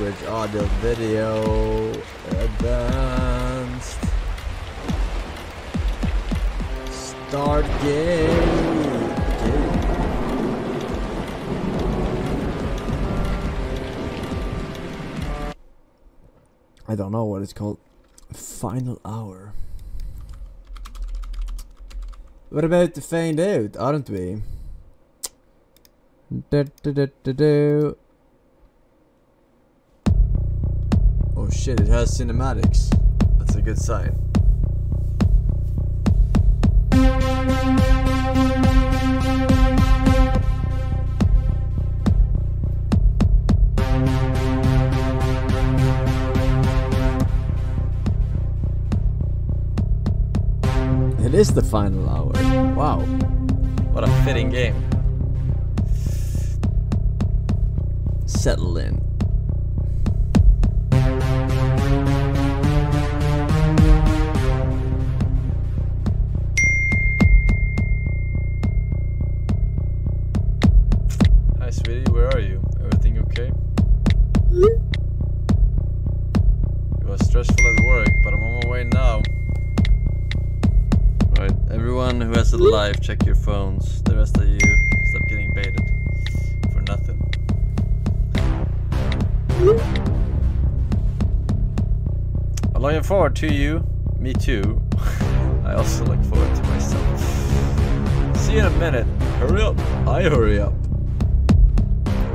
language, audio, video, advanced, start game. I don't know what it's called. Final Hour. We're about to find out, aren't we? Oh shit, it has cinematics. That's a good sign. It is the final hour. Wow. What a fitting game. Settle in. Hi sweetie, where are you? Everything okay? It was stressful at work, but I'm on my way now. Alright, everyone who has it live, check your phones. The rest of you, stop getting baited for nothing. I'm looking forward to you. Me too. I also look forward to myself. See you in a minute. Hurry up. I hurry up.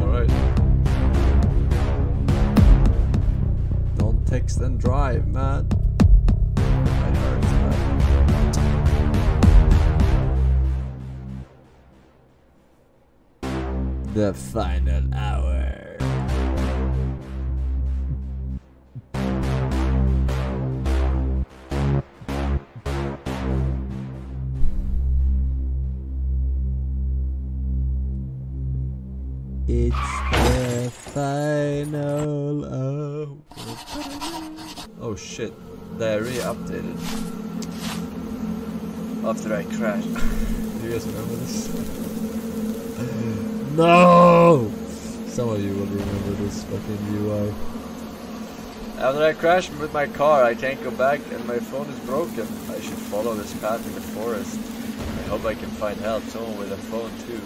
Alright. Don't text and drive, man. That hurts, man. The final hour. It's the final hour. Oh shit, diarrhea updated. After I crashed. Do you guys remember this? No! Some of you will remember this fucking UI. After I crashed with my car, I can't go back and my phone is broken. I should follow this path in the forest. I hope I can find help, someone with a phone too.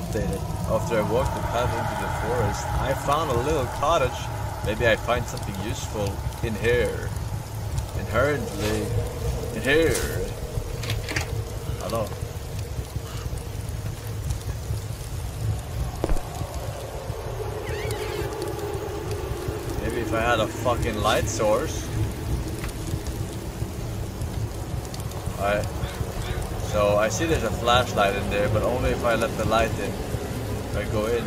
Updated. After I walked the path into the forest, I found a little cottage. Maybe I find something useful in here. Inherently, in here. Hello. Maybe if I had a fucking light source. Alright. So I see there's a flashlight in there, but only if I let the light in. If I go in.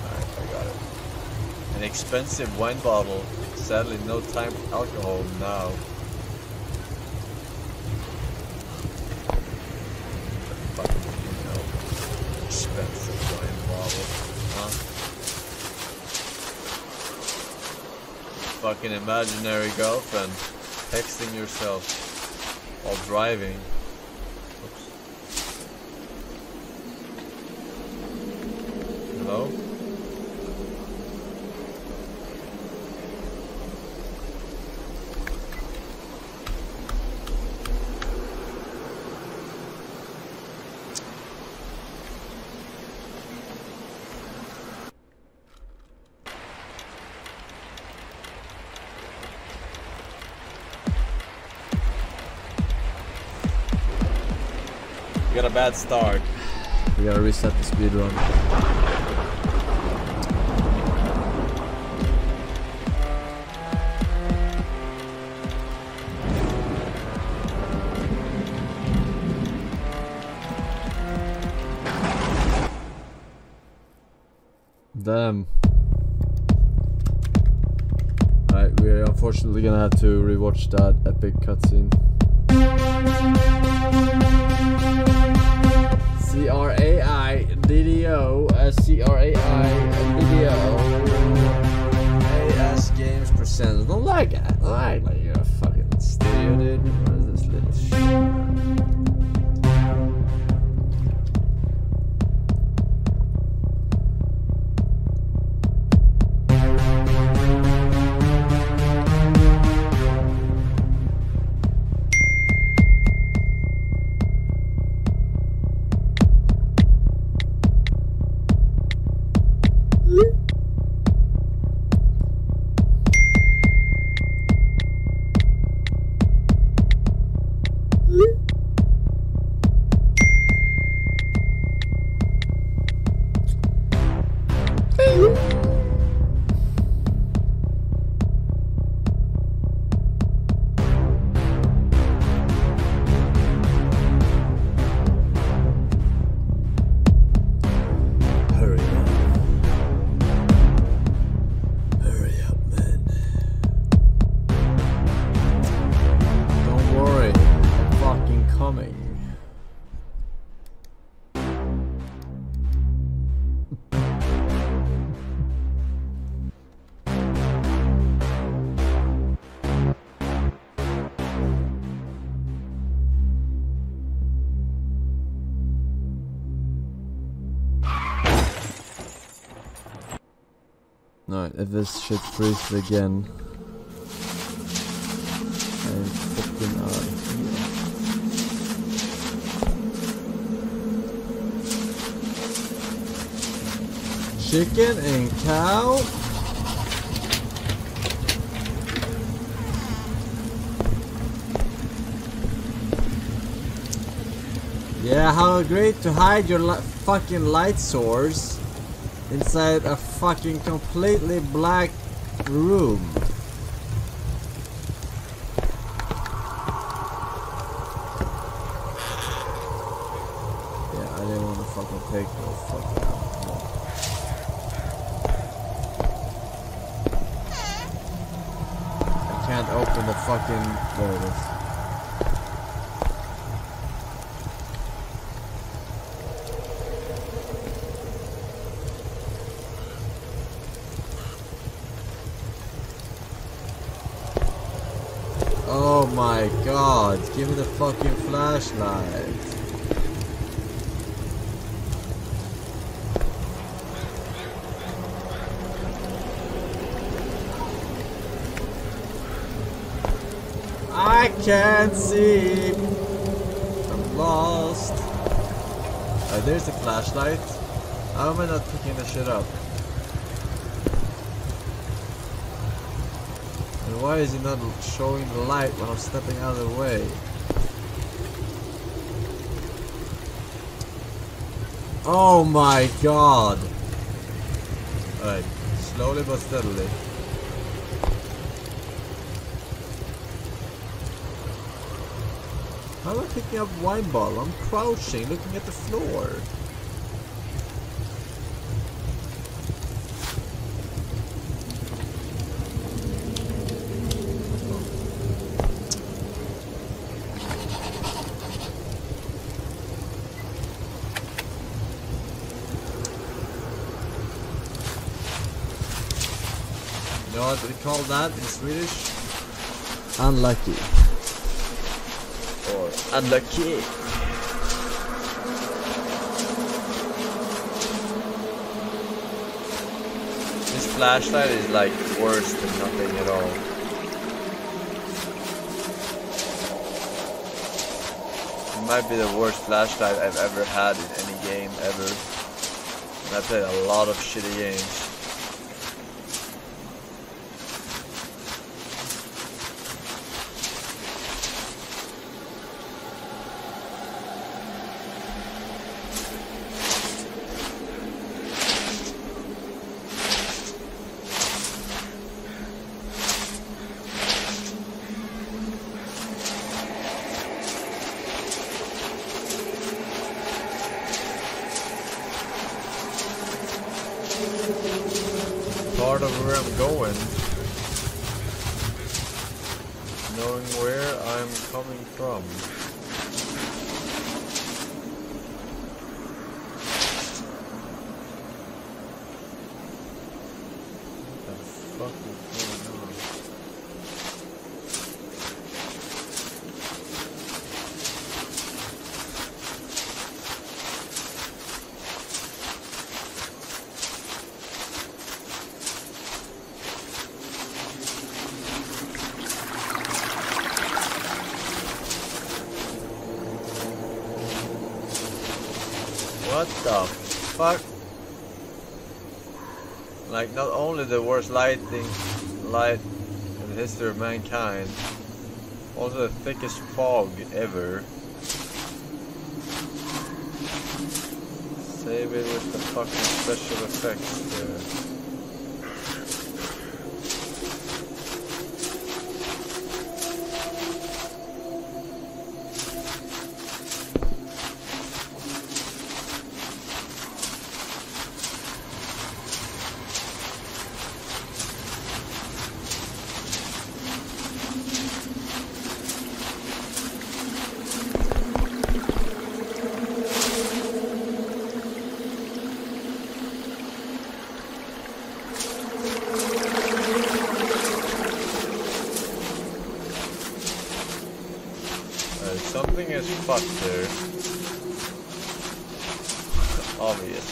Alright, I got it. An expensive wine bottle. Sadly, no time for alcohol now. Fucking imaginary girlfriend texting yourself while driving. Oops. Hello? Got a bad start. We gotta reset the speedrun. damn. Alright, we're unfortunately gonna have to rewatch that epic cutscene. C-R-A-I-D-D-O, C-R-A-I-D-D-O, AS Games Presents. Don't like it, like you're a fucking studio, dude. What is this little shit? Alright, if this shit freezes again, I'm fucking out of here. Chicken and cow? Yeah, how great to hide your fucking light source inside a fucking completely black room. Yeah, I didn't want to fucking take no fucking alcohol. I can't open the fucking... there it is. Give me the fucking flashlight. I can't see. I'm lost. Oh, there's the flashlight. How am I not picking the shit up? Why is he not showing the light when I'm stepping out of the way? Oh my god! Alright, slowly but steadily. How am I picking up wine bottle? I'm crouching, looking at the floor. What we call that in Swedish? Unlucky. Or unlucky. This flashlight is like worse than nothing at all. It might be the worst flashlight I've ever had in any game ever. And I played a lot of shitty games. where I'm going, knowing where I'm coming from. What the fuck is going on? What the fuck? Like, not only the worst light in the history of mankind, also the thickest fog ever. Save it with the fucking special effects there. Something is fucked there. It's obvious.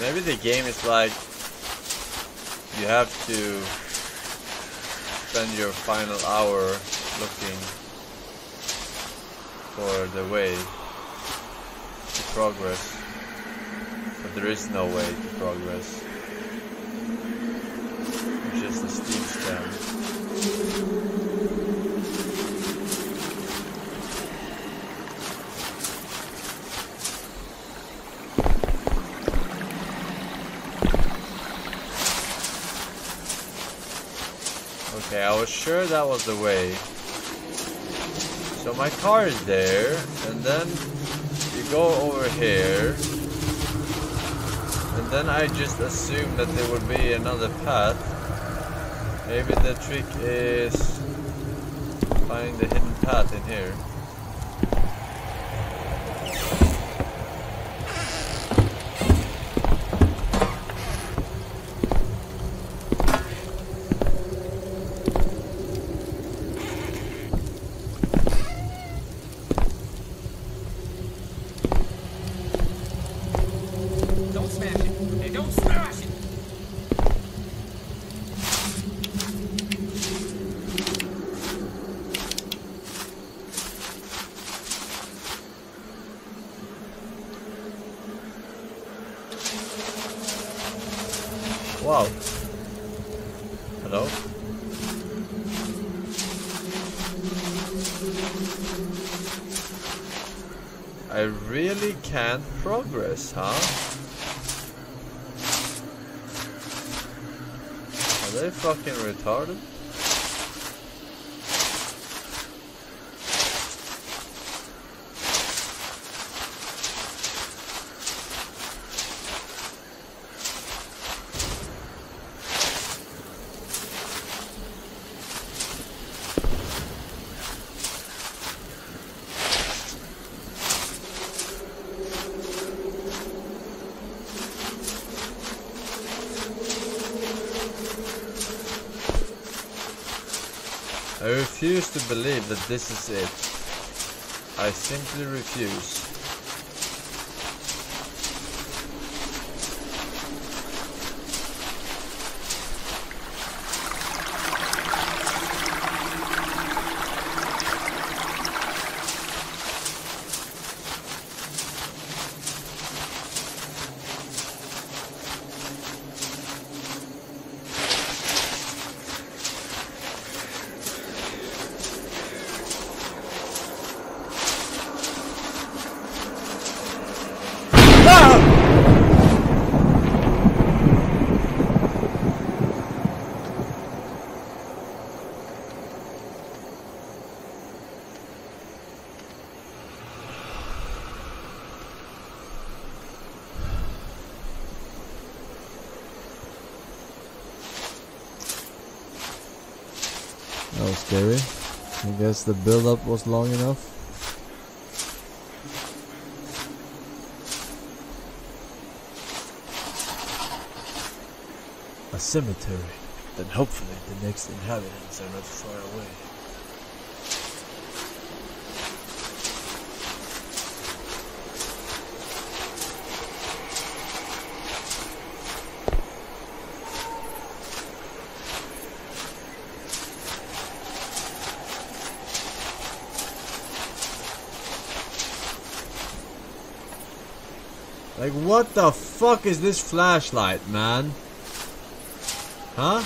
Maybe the game is like, you have to spend your final hour looking for the way to progress, but there is no way to progress, it's just a Steam scam. Okay, I was sure that was the way. So my car is there, and then you go over here, and then I just assumed that there would be another path. Maybe the trick is finding the hidden path in here. Wow. Hello? I really can't progress, huh? Are they fucking retarded? I refuse to believe that this is it. I simply refuse. That was scary. I guess the build-up was long enough. A cemetery. Then hopefully the next inhabitants are not far away. Like, what the fuck is this flashlight, man? Huh?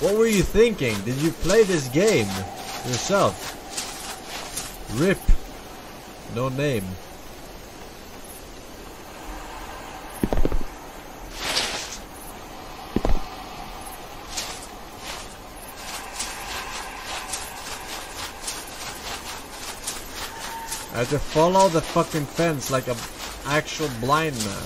What were you thinking? Did you play this game yourself? RIP. No name. I have to follow the fucking fence like an actual blind man.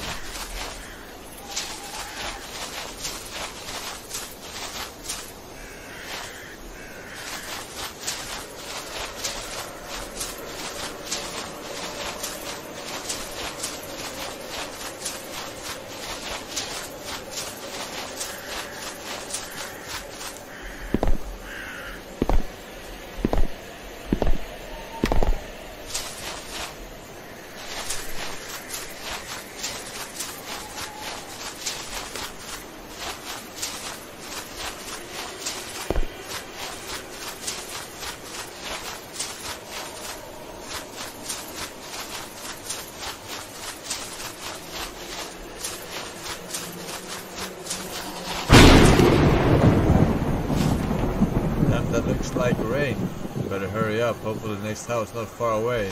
Hopefully the next house not far away.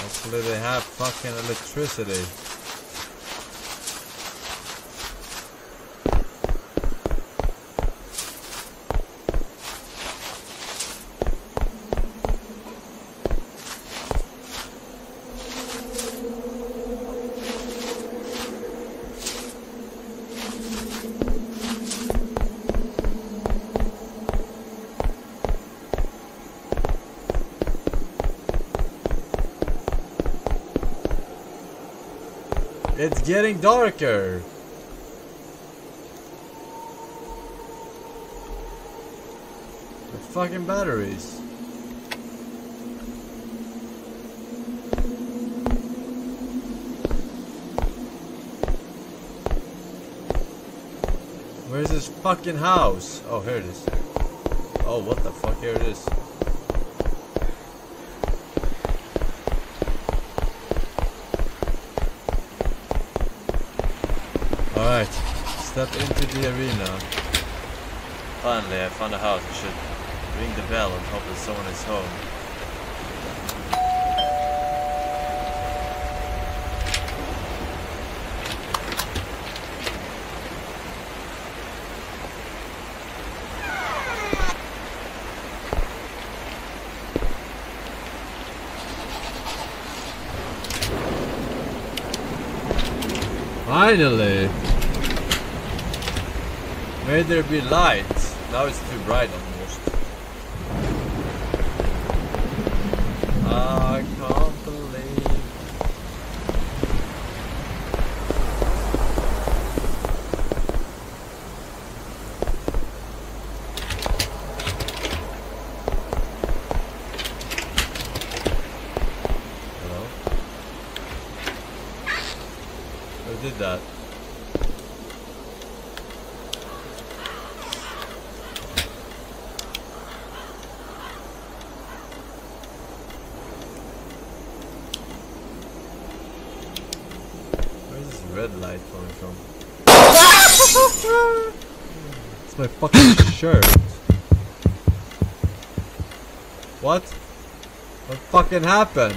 Hopefully they have fucking electricity. It's getting darker. The fucking batteries. Where's this fucking house? Oh, here it is. Oh, what the fuck? Here it is. Alright, step into the arena. Finally, I found a house. I should ring the bell and hope that someone is home. Finally! May there be light. Now it's too bright almost. I can't believe. Hello? Who did that? It's my fucking shirt. What? What fucking happened?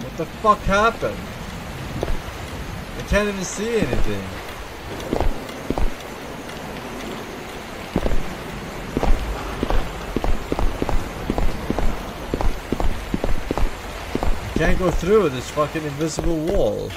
What the fuck happened? I can't even see anything. Can't go through this fucking invisible wall.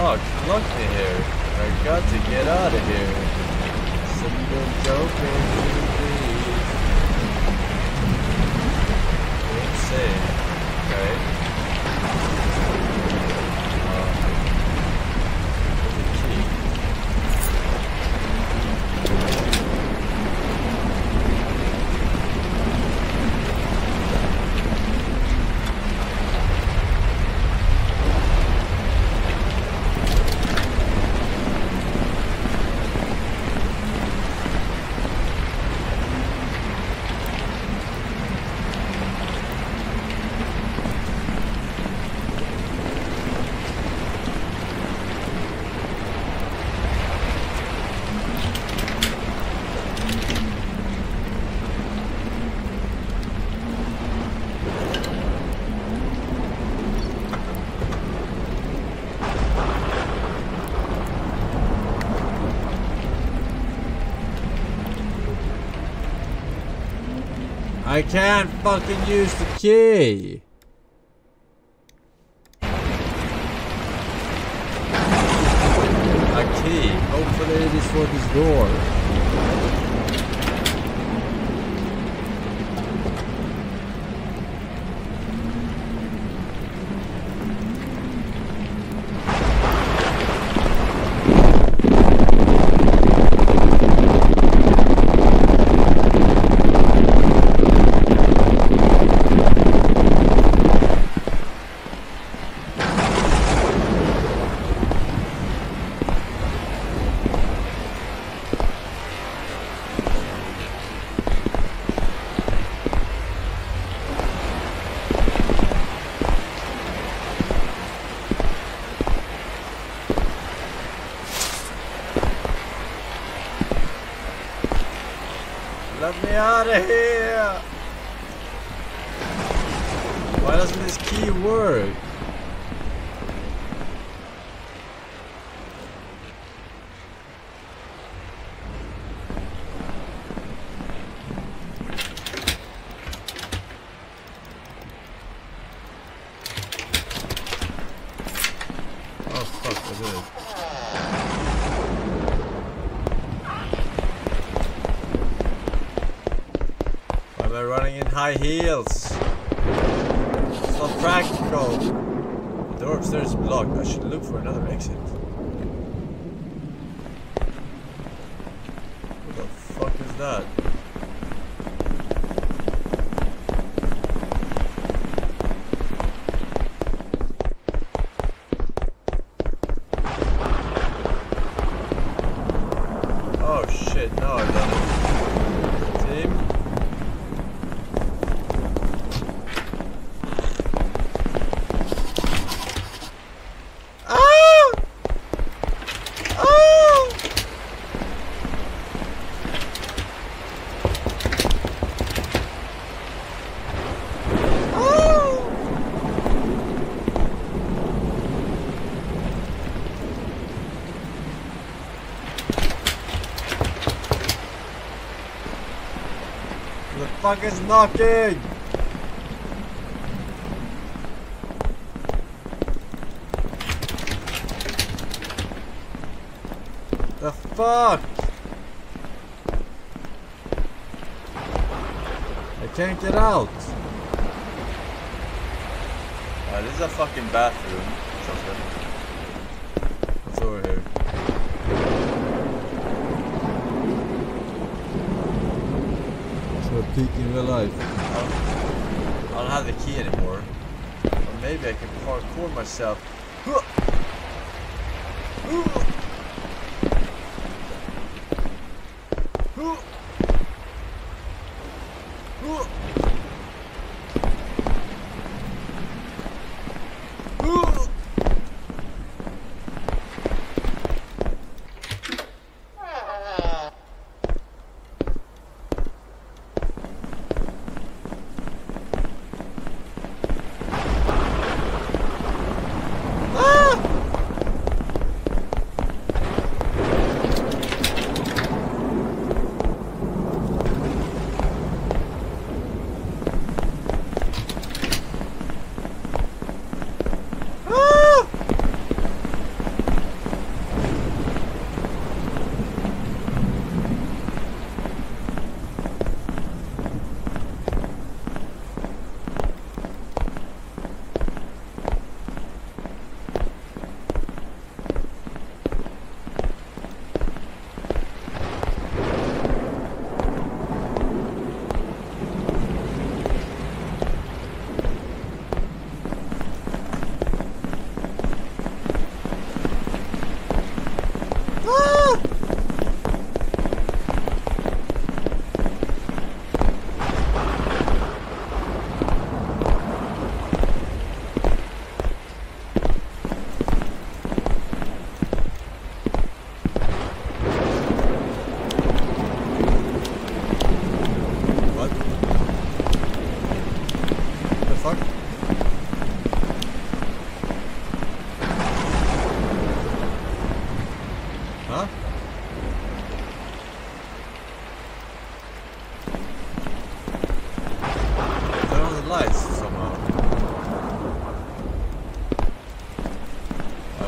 locked in here. I got to get out of here. Something's open, please. Let's see. Okay. The key. I can't fucking use the key! A key. Hopefully it is for this door. Let me out of here! Why doesn't this key work? Oh fuck, was it? They're running in high heels. It's not practical. The door upstairs is blocked. I should look for another exit. What the fuck is that? The fuck is knocking? The fuck? I can't get out. Oh, this is a fucking bathroom. What's over here? Peek in real life. I don't have the key anymore. Or maybe I can parkour myself.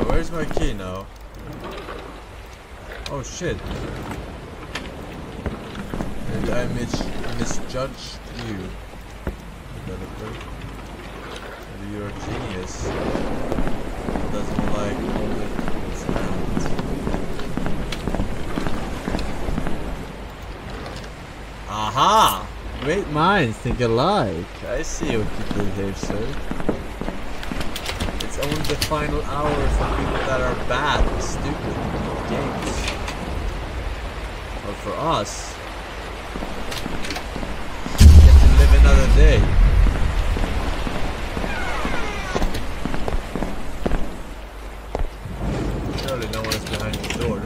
Where's my key now? Oh shit. Maybe I misjudged you, developer. Maybe you're a genius. It doesn't like holding his hands. Aha! Great minds think alike. I see what you did here, sir. It's only the final hour for people that are bad and stupid at games. Or for us, we get to live another day. Surely no one is behind the door.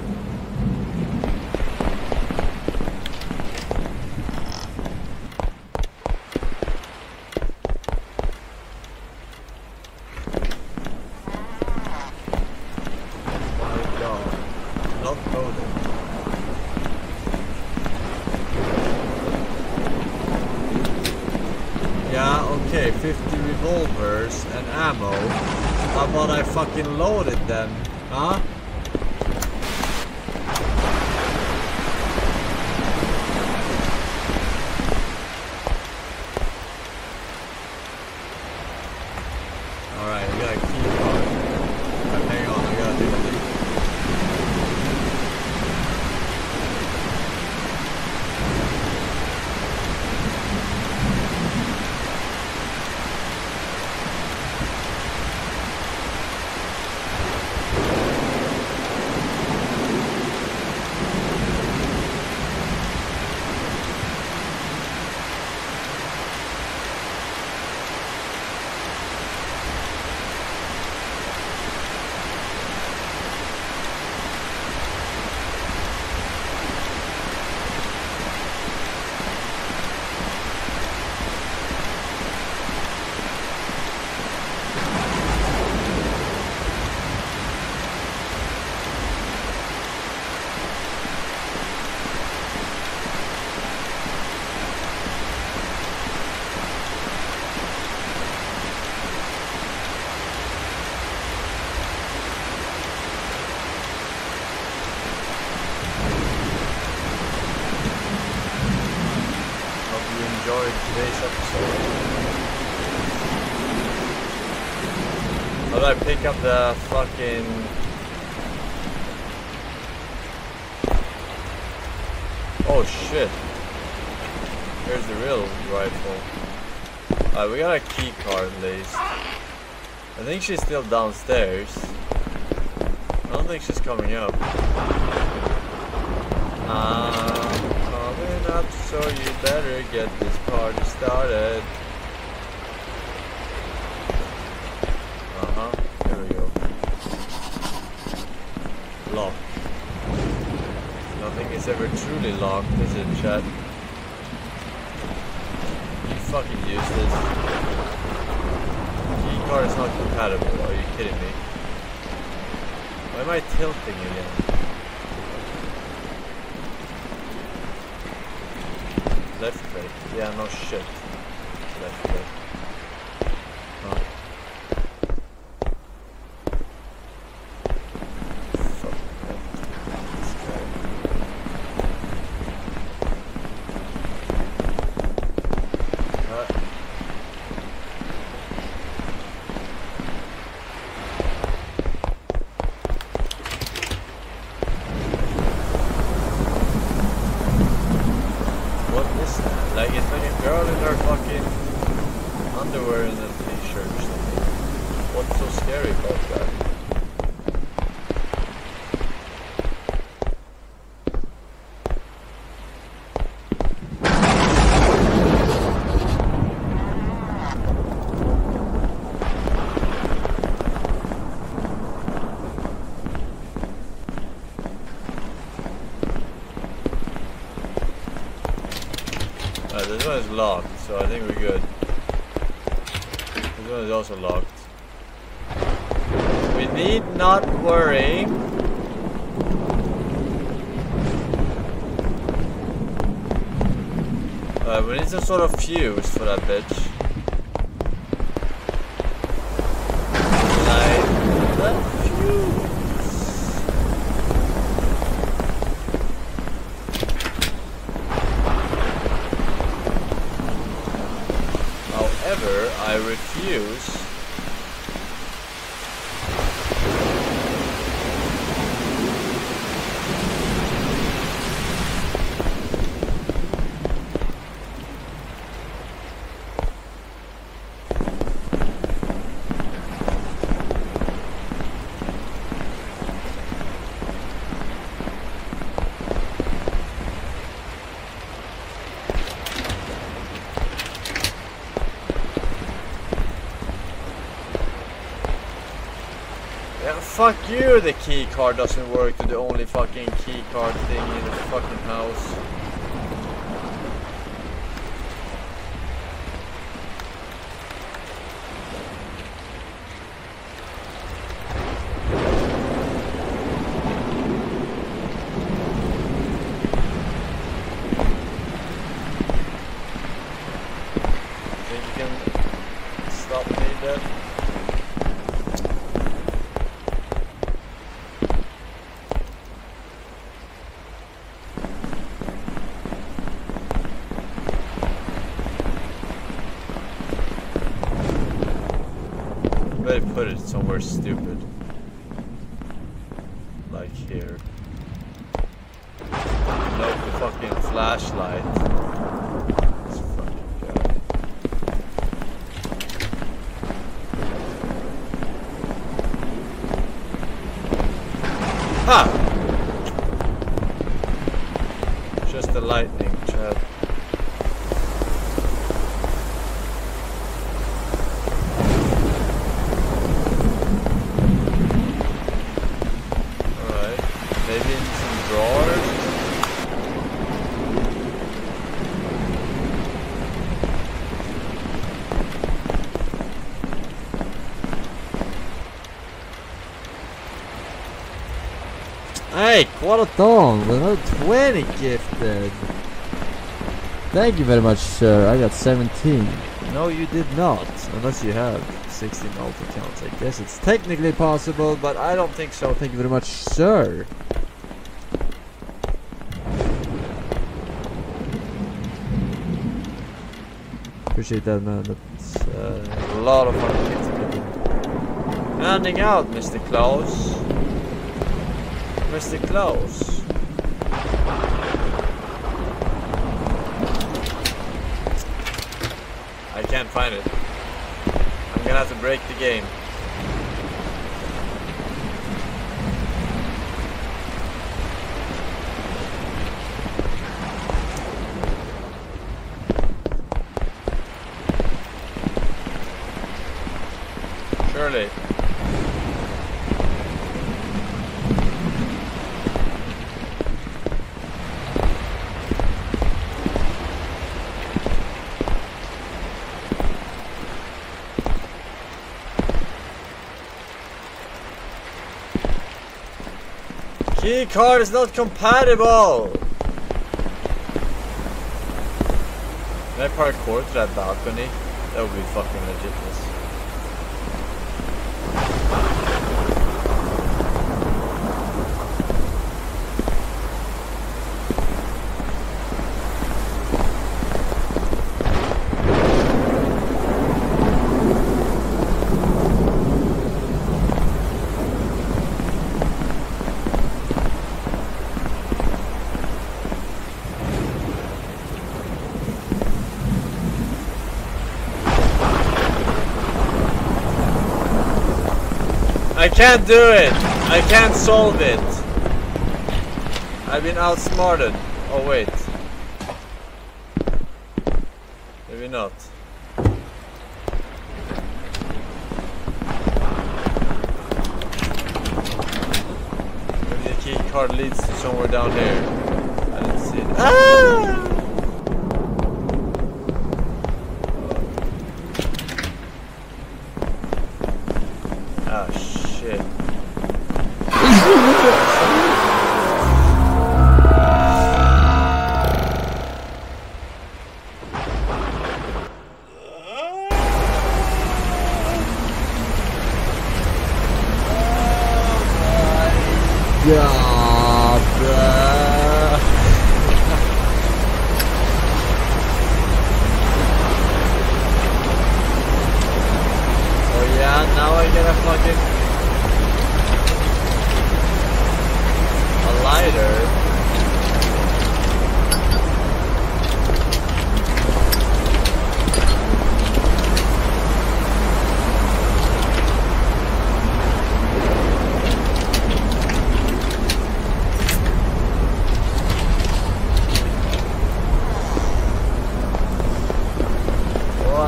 Fucking loaded them, huh? Alright, we gotta keep going. Alright, hang on, I gotta do the I pick up the fucking oh shit. Here's the real rifle. Alright, we got a key card at least. I think she's still downstairs. I don't think she's coming up. I'm coming up, so you better get this party started. Ever truly locked, is it, chat? You fucking useless. Key card is not compatible, are you kidding me? Why am I tilting again? Left click. Yeah, no shit. Left click. This one is locked, so I think we're good. This one is also locked. We need not worry. Alright, we need some sort of fuse for that bitch. Like, that fuse. Fuck you, the key card doesn't work to the only fucking key card thing in the fucking house. Put it somewhere stupid, like here. Like the fucking flashlight. What a dong, another 20 gifted. Thank you very much, sir. I got 17. No, you did not. Unless you have 16 alt accounts. I guess it's technically possible, but I don't think so. Thank you very much, sir. Appreciate that, man. That's a lot of fucking gifted. Handing out, Mr. Klaus. Mr. Klaus. I can't find it. I'm gonna have to break the game. Surely. Key card is not compatible. Can I parkour to that balcony? That would be fucking ridiculous. I can't do it! I can't solve it! I've been outsmarted. Oh wait. Maybe not. Maybe the key card leads to somewhere down here. I didn't see it. Ah!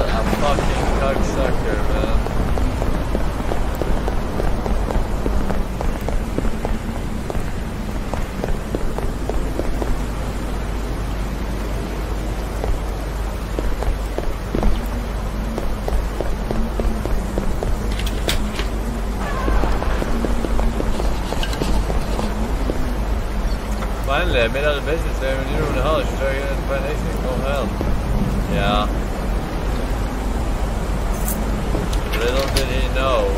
Fucking cocksucker, man. time there, made out of business there in Europe and hell. I should try to get out of the front exit. Go hell. Yeah. Little did he know.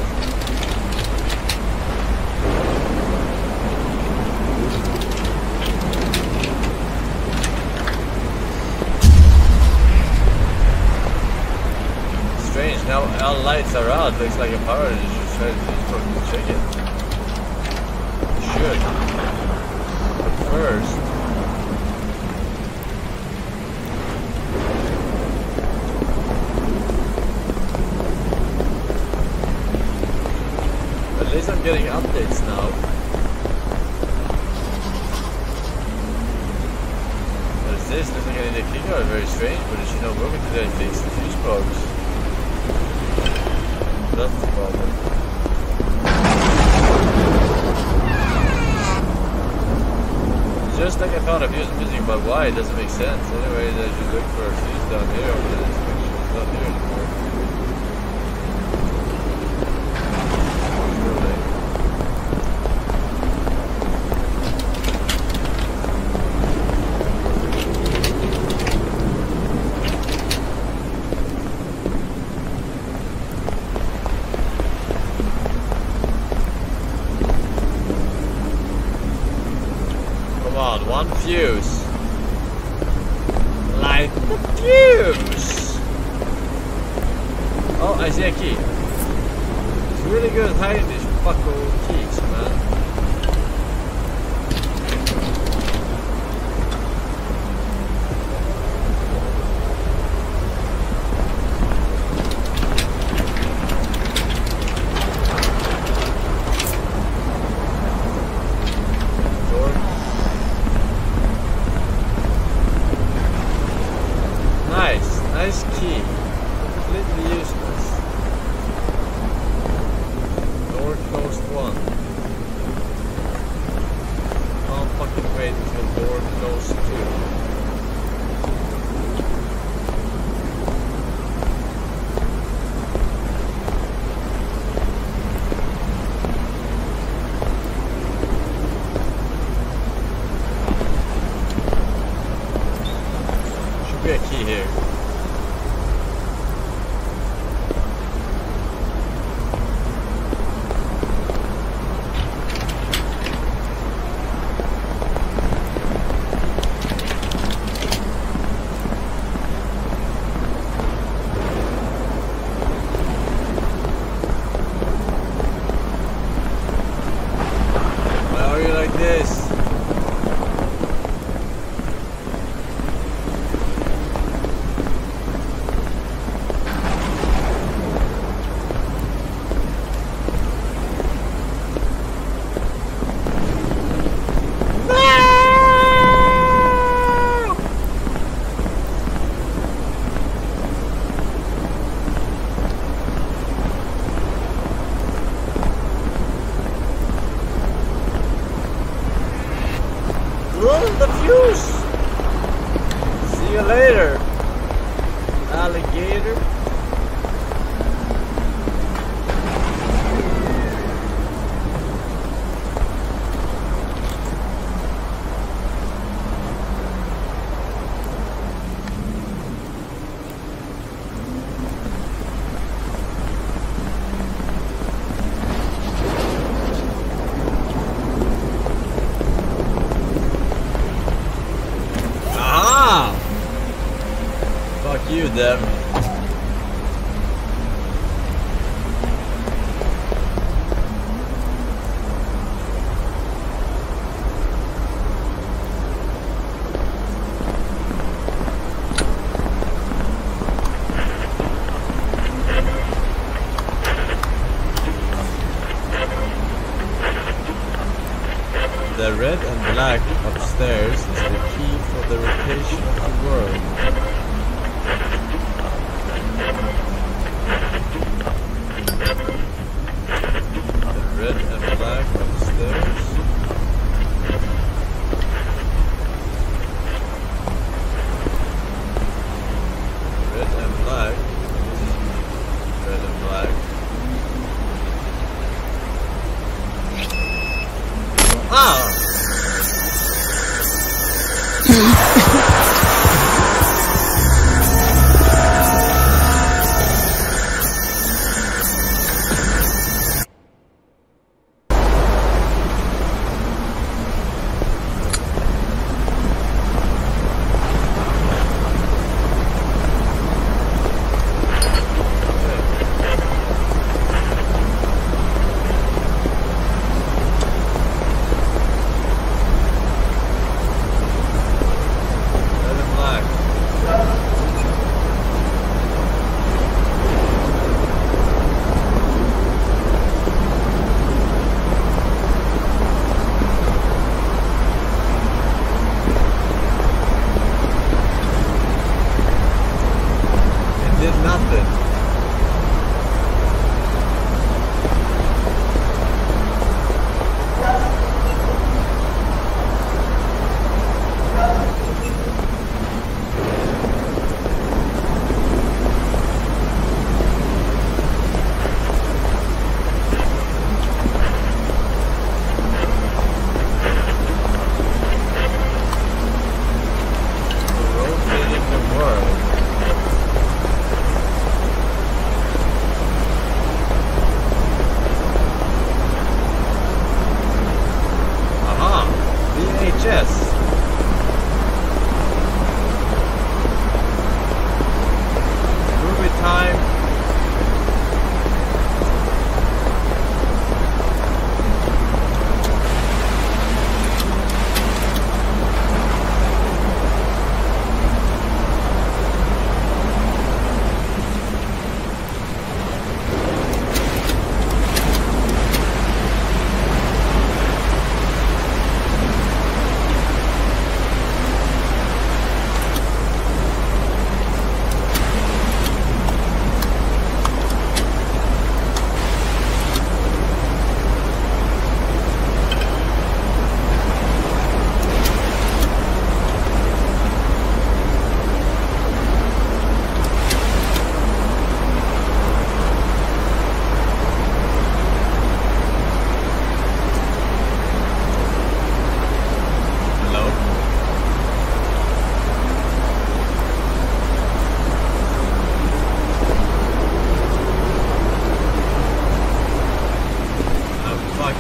Strange, now our lights are out, looks like a power just tried to fucking check it. Should. First. At least I'm getting updates now. What is this? Looks like I need a kick out, very strange, but it's not working today, it takes the fuse box. That's the problem. Just like I found a fuse missing, but why? It doesn't make sense. Anyways, I should look for a fuse down here, but I just make sure it's not here anymore. Fuse. Light the fuse! Oh, I see a key. It's really good at hiding these bucko keys, them. The red and black upstairs is the key for the rotation of the world. Red and black upstairs. Red and black. Red and black. Ah!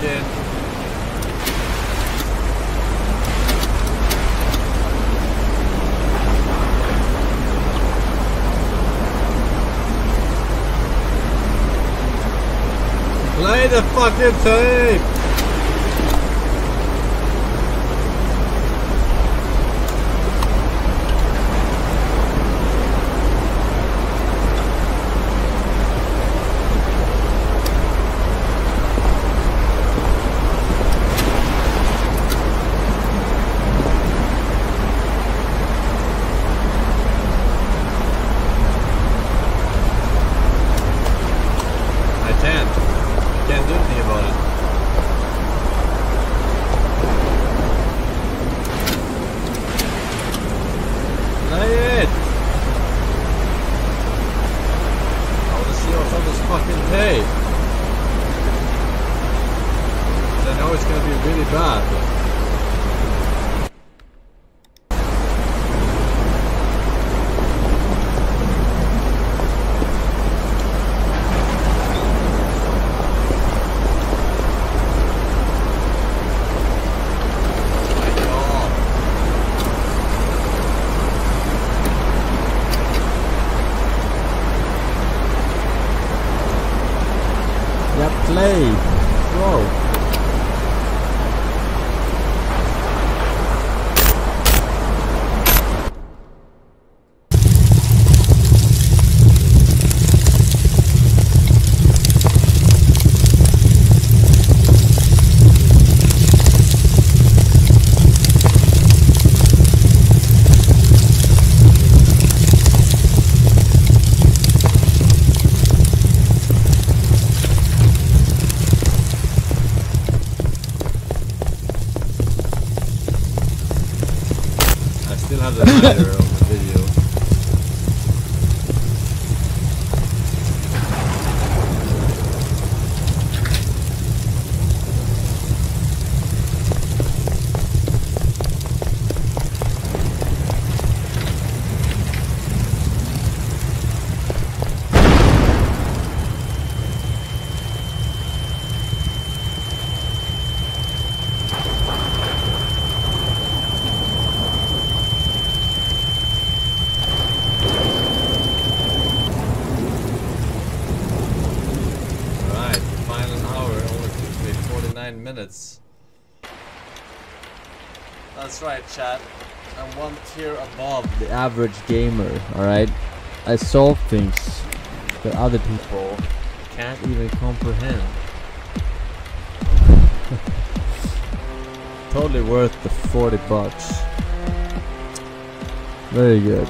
then play the fucking tape. Minutes. That's right, chat. I'm one tier above the average gamer, alright? I solve things that other people can't even comprehend. Totally worth the 40 bucks. Very good.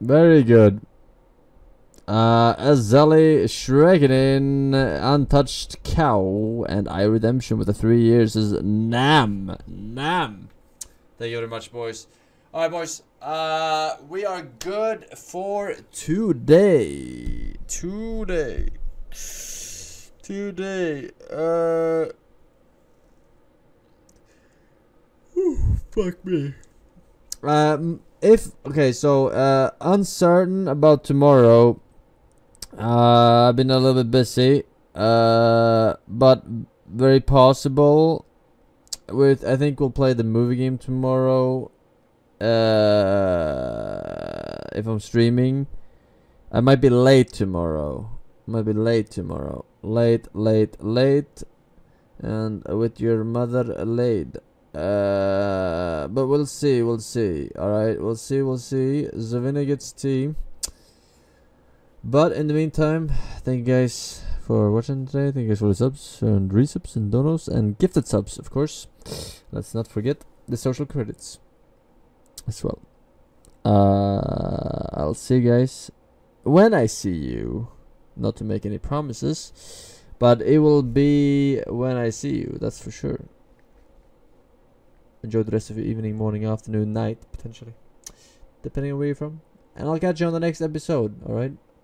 Very good. Azali, Shreganin, Untouched Cow, and I Redemption with the 3 years is Nam. Nam. Thank you very much, boys. Alright, boys. We are good for today. Fuck me. Okay, so uncertain about tomorrow. I've been a little bit busy, but very possible. I think we'll play the movie game tomorrow. If I'm streaming, I might be late tomorrow. Late, and with your mother laid. But we'll see. All right, we'll see. Zavina gets tea. But in the meantime, thank you guys for watching today. Thank you guys for the subs and resubs and donos and gifted subs, of course. Let's not forget the social credits as well. I'll see you guys when I see you. Not to make any promises, but it will be when I see you, that's for sure. Enjoy the rest of your evening, morning, afternoon, night, potentially, depending on where you're from. And I'll catch you on the next episode, alright?